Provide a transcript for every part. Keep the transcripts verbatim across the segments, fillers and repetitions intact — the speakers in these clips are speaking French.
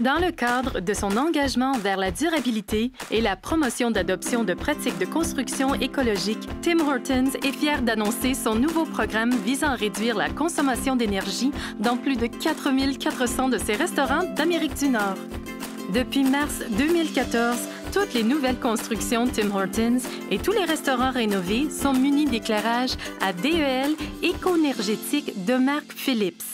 Dans le cadre de son engagement vers la durabilité et la promotion d'adoption de pratiques de construction écologique, Tim Hortons est fier d'annoncer son nouveau programme visant à réduire la consommation d'énergie dans plus de quatre mille quatre cents de ses restaurants d'Amérique du Nord. Depuis mars deux mille quatorze, toutes les nouvelles constructions Tim Hortons et tous les restaurants rénovés sont munis d'éclairage à D E L éco-énergétique de marque Philips.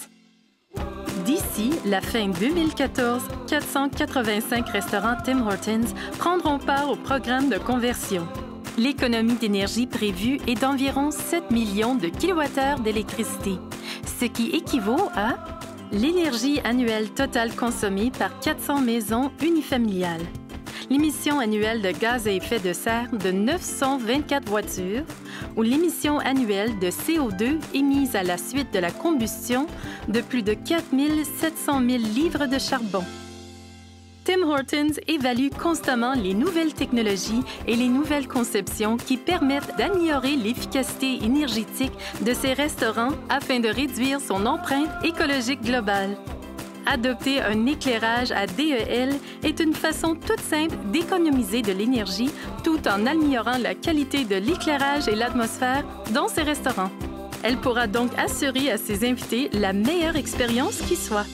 D'ici la fin deux mille quatorze, quatre cent quatre-vingt-cinq restaurants Tim Hortons prendront part au programme de conversion. L'économie d'énergie prévue est d'environ sept millions de kilowattheures d'électricité, ce qui équivaut à l'énergie annuelle totale consommée par quatre cents maisons unifamiliales, l'émission annuelle de gaz à effet de serre de neuf cent vingt-quatre voitures ou l'émission annuelle de C O deux émise à la suite de la combustion de plus de quatre mille sept cent mille livres de charbon. Tim Hortons évalue constamment les nouvelles technologies et les nouvelles conceptions qui permettent d'améliorer l'efficacité énergétique de ses restaurants afin de réduire son empreinte écologique globale. Adopter un éclairage à D E L est une façon toute simple d'économiser de l'énergie tout en améliorant la qualité de l'éclairage et l'atmosphère dans ses restaurants. Elle pourra donc assurer à ses invités la meilleure expérience qui soit.